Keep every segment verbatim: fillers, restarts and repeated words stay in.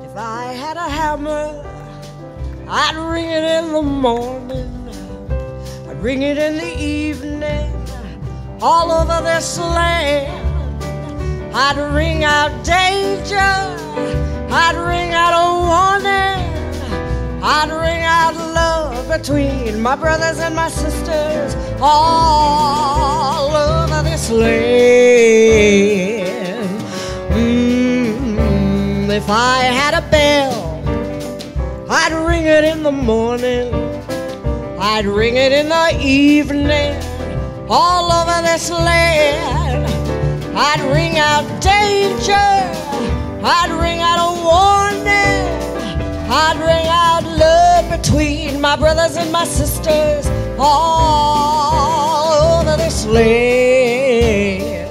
If I had a hammer, I'd ring it in the morning, I'd ring it in the evening, all over this land. I'd ring out danger, I'd ring out a warning, I'd ring out love between my brothers and my sisters, all over this land. Mm-hmm. If I had a bell, I'd ring it in the morning, I'd ring it in the evening, all over this land. I'd ring out danger, I'd ring out a warning, I'd ring out love between my brothers and my sisters, all over this land.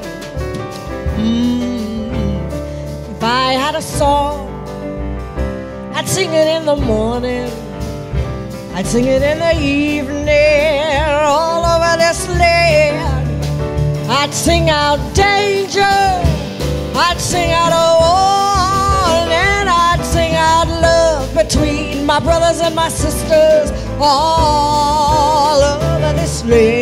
Mm. If I had a song, I'd sing it in the morning, I'd sing it in the evening, all over this land. I'd sing out danger, I'd sing out a warning, I'd sing out love between my brothers and my sisters, all over this land.